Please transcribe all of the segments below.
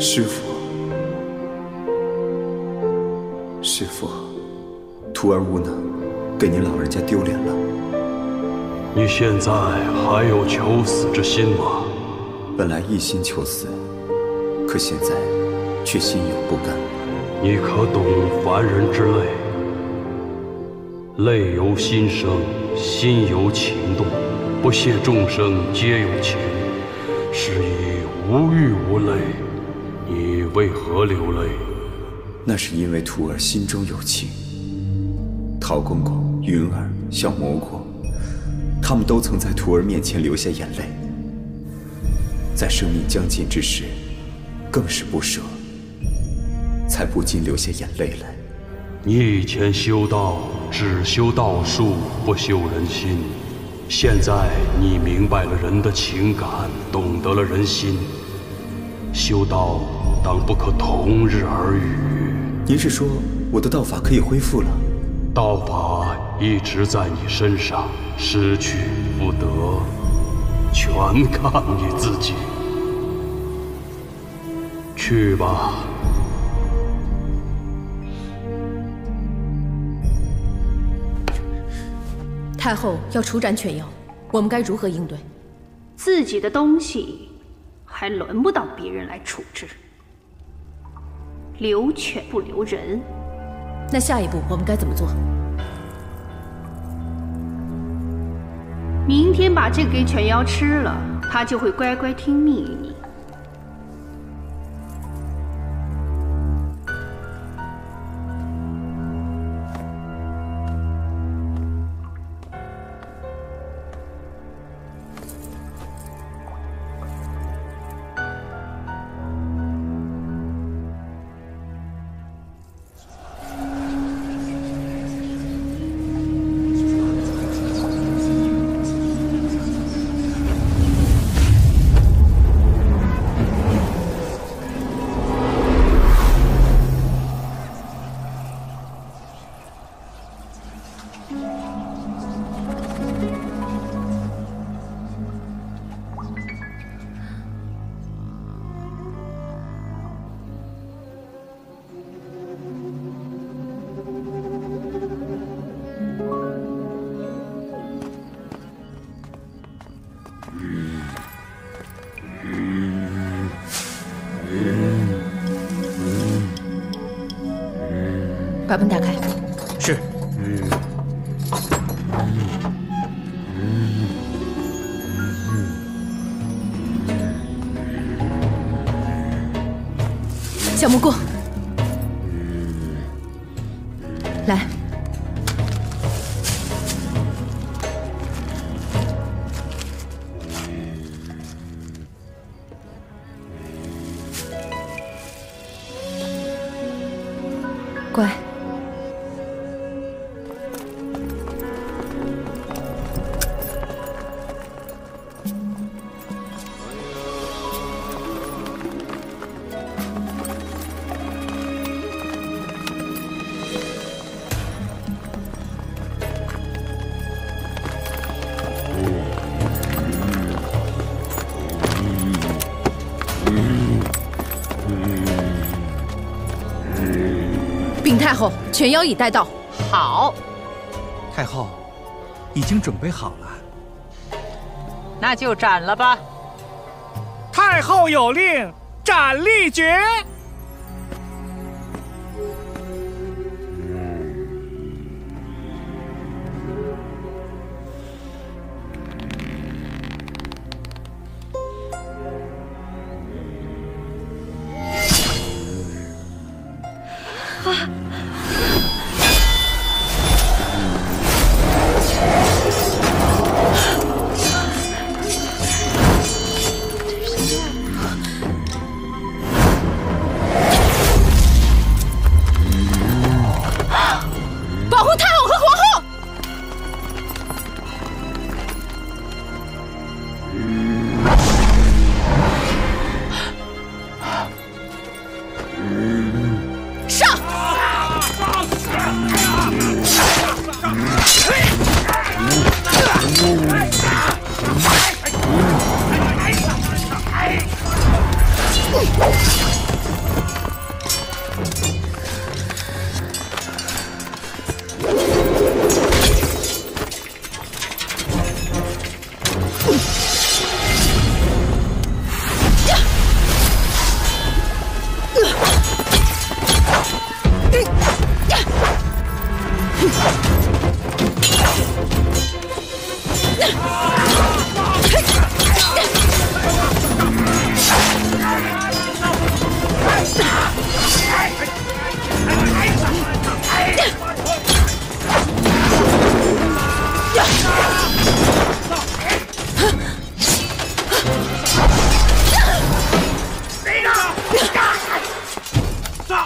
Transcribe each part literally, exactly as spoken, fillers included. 师父，师父，徒儿无能，给您老人家丢脸了。你现在还有求死之心吗？本来一心求死，可现在却心有不甘。你可懂凡人之泪？泪由心生，心由情动，不屑众生皆有情，是以无欲无泪。 你为何流泪？那是因为徒儿心中有情。陶公公、云儿、小蘑菇，他们都曾在徒儿面前流下眼泪，在生命将近之时，更是不舍，才不禁流下眼泪来。你以前修道只修道术，不修人心。现在你明白了人的情感，懂得了人心，修道。 当不可同日而语。您是说我的道法可以恢复了？道法一直在你身上，失去不得，全看你自己。去吧。太后要处斩犬妖，我们该如何应对？自己的东西还轮不到别人来处置。 留犬不留人，那下一步我们该怎么做？明天把这个给犬妖吃了，它就会乖乖听命于你。把门打开。是。嗯。小蘑菇，来。乖。 太后，犬妖已带到。好，太后已经准备好了，那就斩了吧。太后有令，斩立决。啊！ 上！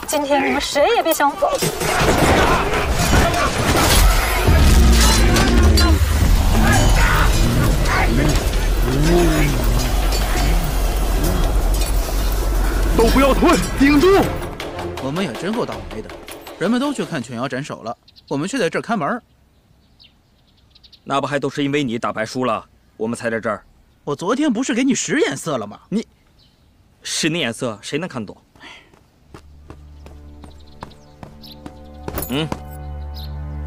今天你们谁也别想走！ 都不要退，顶住！我们也真够倒霉的，人们都去看琼瑶斩首了，我们却在这儿看门。那不还都是因为你打牌输了，我们才在这儿。我昨天不是给你使眼色了吗？你使你眼色，谁能看懂？嗯，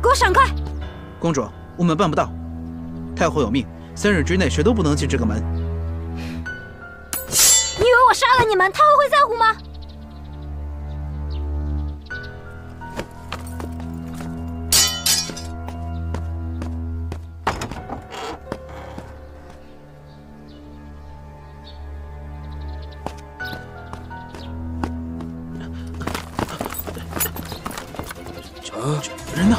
给我闪开！公主，我们办不到。太后有命，三日之内谁都不能进这个门。 你以为我杀了你们，太后会在乎吗？啊！人呢？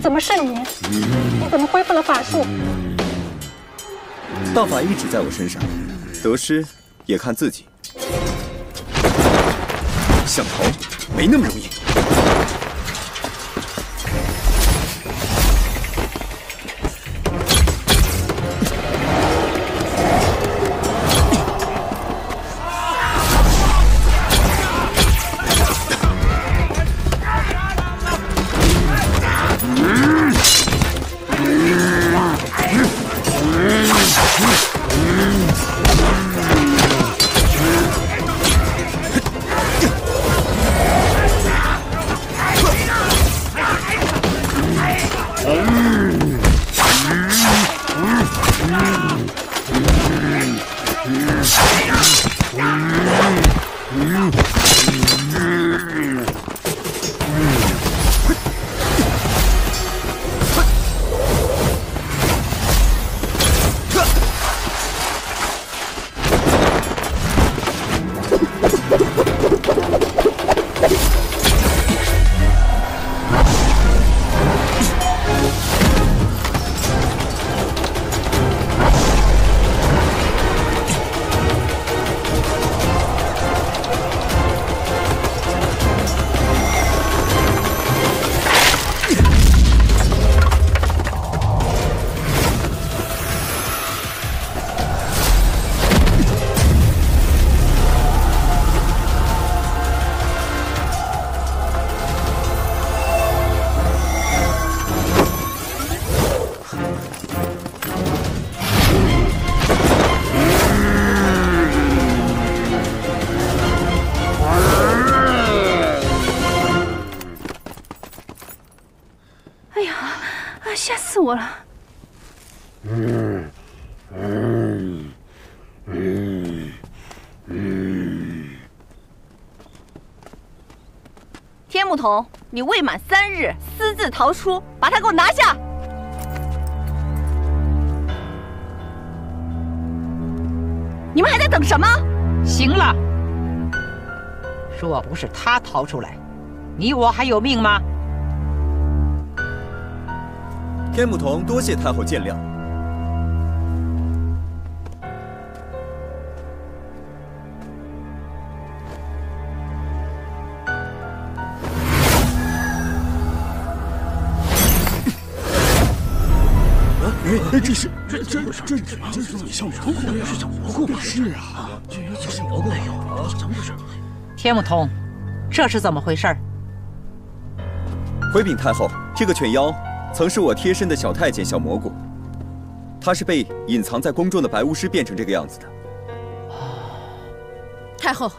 怎么是你？你怎么恢复了法术？道法一直在我身上，得失也看自己。想逃没那么容易。童，你未满三日私自逃出，把他给我拿下！你们还在等什么？行了，若不是他逃出来，你我还有命吗？天牧童，多谢太后见谅。这是这这这这是小蘑菇呀！小蘑菇吧？是啊，这有小蘑菇。哎呦，怎么回事？天牧童，这是怎么回事？回禀太后，这个犬妖曾是我贴身的小太监小蘑菇，他是被隐藏在宫中的白巫师变成这个样子的。太后，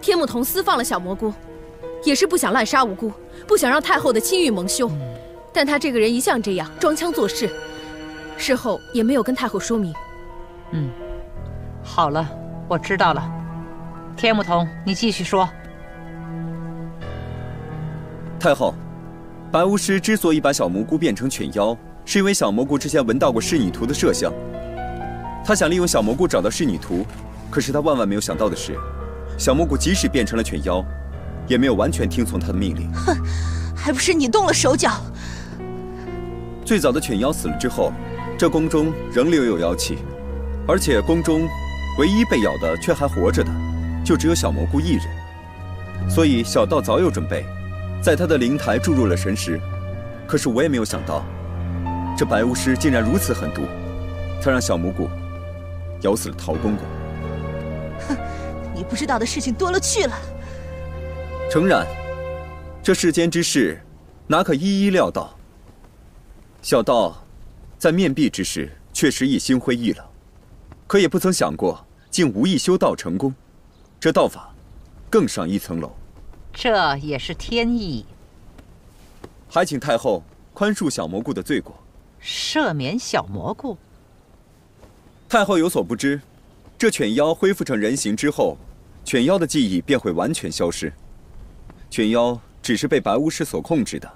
天目童私放了小蘑菇，也是不想滥杀无辜，不想让太后的亲御蒙羞。但他这个人一向这样装腔作势，事后也没有跟太后说明。嗯，好了，我知道了。天目童，你继续说。太后。 白巫师之所以把小蘑菇变成犬妖，是因为小蘑菇之前闻到过侍女图的麝香。他想利用小蘑菇找到侍女图，可是他万万没有想到的是，小蘑菇即使变成了犬妖，也没有完全听从他的命令。哼，还不是你动了手脚。最早的犬妖死了之后，这宫中仍留有妖气，而且宫中唯一被咬的却还活着的，就只有小蘑菇一人。所以小道早有准备。 在他的灵台注入了神识，可是我也没有想到，这白巫师竟然如此狠毒，他让小蘑菇咬死了陶公公。哼，你不知道的事情多了去了。诚然，这世间之事，哪可一一料到？小道在面壁之时确实已心灰意冷，可也不曾想过竟无意修道成功，这道法更上一层楼。 这也是天意，还请太后宽恕小蘑菇的罪过，赦免小蘑菇。太后有所不知，这犬妖恢复成人形之后，犬妖的记忆便会完全消失。犬妖只是被白巫师所控制的，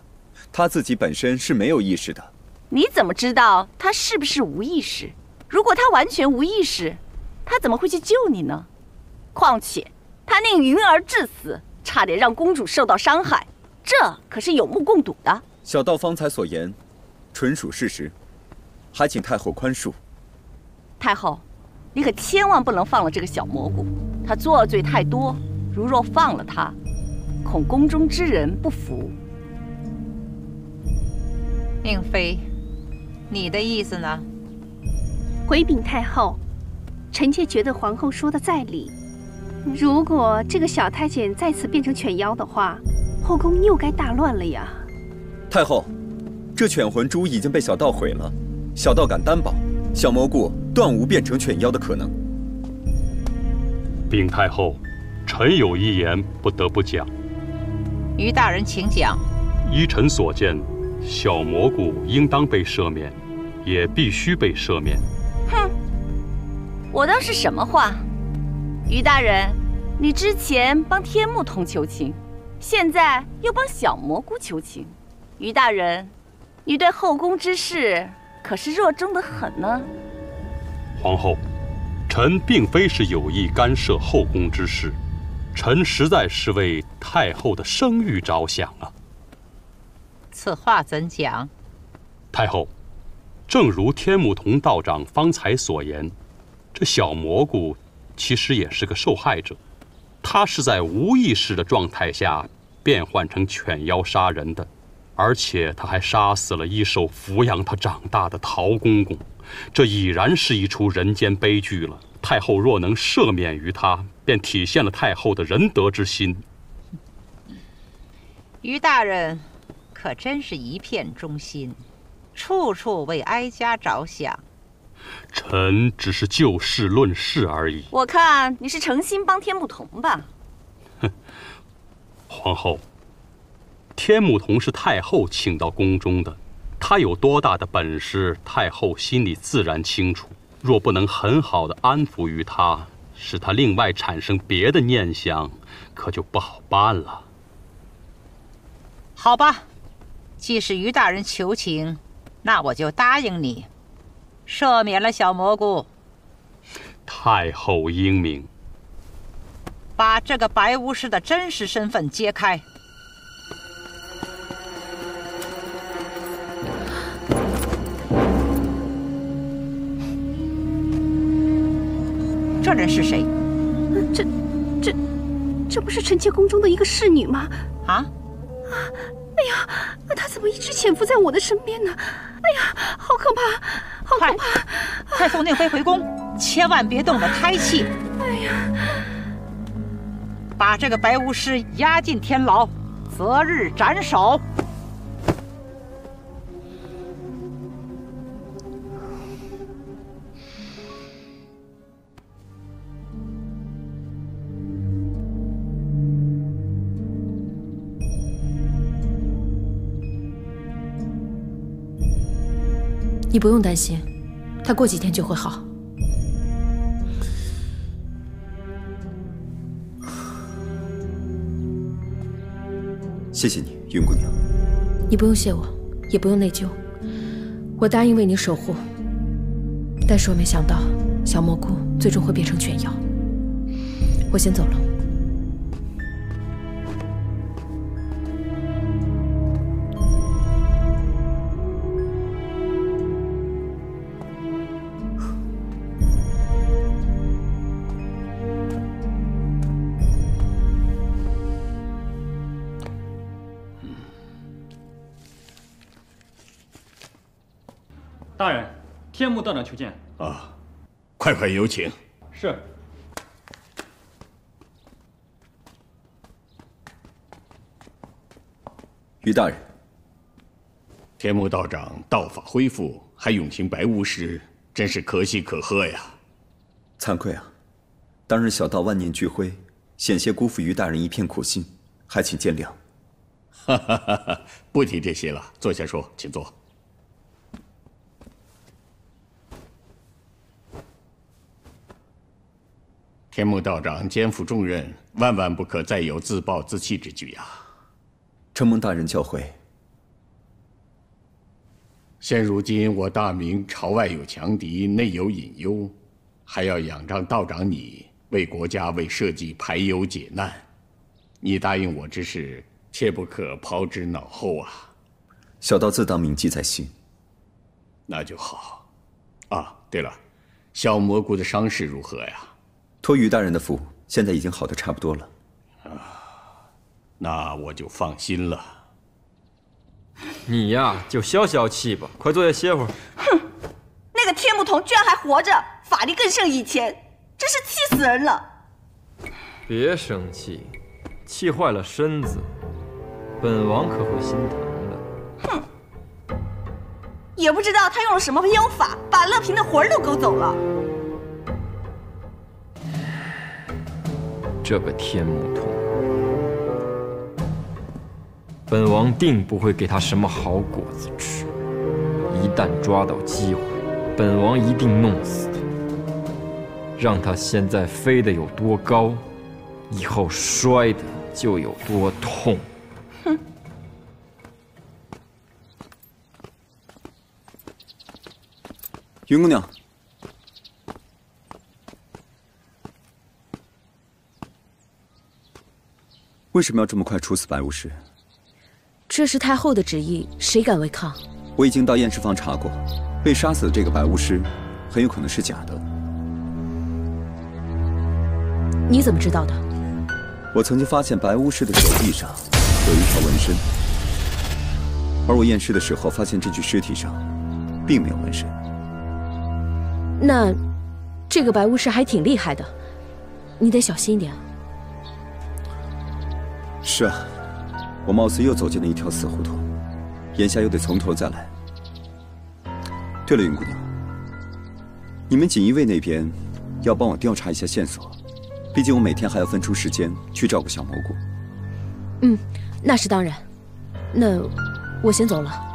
他自己本身是没有意识的。你怎么知道他是不是无意识？如果他完全无意识，他怎么会去救你呢？况且他宁云儿致死。 差点让公主受到伤害，这可是有目共睹的。小道方才所言，纯属事实，还请太后宽恕。太后，你可千万不能放了这个小蘑菇，他作罪太多，如若放了他，恐宫中之人不服。宁妃，你的意思呢？回禀太后，臣妾觉得皇后说的在理。 如果这个小太监再次变成犬妖的话，后宫又该大乱了呀！太后，这犬魂珠已经被小道毁了，小道敢担保，小蘑菇断无变成犬妖的可能。禀太后，臣有一言不得不讲。于大人，请讲。依臣所见，小蘑菇应当被赦免，也必须被赦免。哼，我当是什么话？ 于大人，你之前帮天目童求情，现在又帮小蘑菇求情。于大人，你对后宫之事可是热衷得很呢。皇后，臣并非是有意干涉后宫之事，臣实在是为太后的声誉着想啊。此话怎讲？太后，正如天目童道长方才所言，这小蘑菇。 其实也是个受害者，他是在无意识的状态下变换成犬妖杀人的，而且他还杀死了一手抚养他长大的陶公公，这已然是一出人间悲剧了。太后若能赦免于他，便体现了太后的仁德之心。于大人，可真是一片忠心，处处为哀家着想。 臣只是就事论事而已。我看你是诚心帮天目童吧？哼，皇后，天目童是太后请到宫中的，他有多大的本事，太后心里自然清楚。若不能很好的安抚于他，使他另外产生别的念想，可就不好办了。好吧，既是于大人求情，那我就答应你。 赦免了小蘑菇，太后英明。把这个白巫师的真实身份揭开。这人是谁？这、这、这不是臣妾宫中的一个侍女吗？啊啊！哎呀，她怎么一直潜伏在我的身边呢？ 哎呀，好可怕！好可怕！快送宁妃回宫，千万别动了胎气。哎呀，把这个白巫师押进天牢，择日斩首。你不用担心，他过几天就会好。谢谢你，云姑娘。你不用谢我，也不用内疚，我答应为你守护。但是我没想到，小蘑菇最终会变成犬妖。我先走了。 大人，天幕道长求见。啊，快快有请。是。于大人，天幕道长道法恢复，还永行白巫师，真是可喜可贺呀！惭愧啊，当日小道万念俱灰，险些辜负于大人一片苦心，还请见谅。哈哈哈哈，不提这些了，坐下说，请坐。 天幕道长肩负重任，万万不可再有自暴自弃之举呀！承蒙大人教诲。现如今我大明朝外有强敌，内有隐忧，还要仰仗道长你为国家为社稷排忧解难。你答应我之事，切不可抛之脑后啊！小道自当铭记在心。那就好。啊，对了，小蘑菇的伤势如何呀？ 托于大人的福，现在已经好的差不多了。啊，那我就放心了。你呀，就消消气吧，快坐下歇会儿。哼，那个天幕童居然还活着，法力更胜以前，真是气死人了。别生气，气坏了身子，本王可会心疼的。哼，也不知道他用了什么妖法，把乐平的魂儿都勾走了。 这个天幕童，本王定不会给他什么好果子吃。一旦抓到机会，本王一定弄死他，让他现在飞得有多高，以后摔得就有多痛。哼！云姑娘。 为什么要这么快处死白巫师？这是太后的旨意，谁敢违抗？我已经到验尸房查过，被杀死的这个白巫师，很有可能是假的。你怎么知道的？我曾经发现白巫师的手臂上有一条纹身，而我验尸的时候发现这具尸体上并没有纹身。那，这个白巫师还挺厉害的，你得小心一点啊。 是啊，我貌似又走进了一条死胡同，眼下又得从头再来。对了，云姑娘，你们锦衣卫那边要帮我调查一下线索，毕竟我每天还要分出时间去照顾小蘑菇。嗯，那是当然。那我先走了。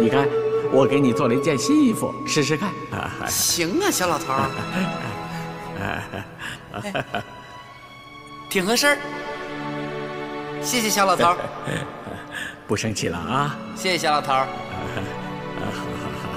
你看，我给你做了一件新衣服，试试看。行啊，小老头儿，挺合身。谢谢小老头儿，不生气了啊。谢谢小老头儿。好好好。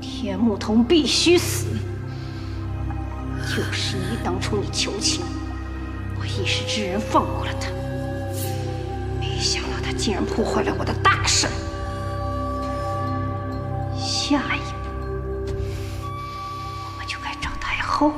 铁木童必须死！就是你当初你求情，我一时之人放过了他，没想到他竟然破坏了我的大事。下一步，我们就该找太后。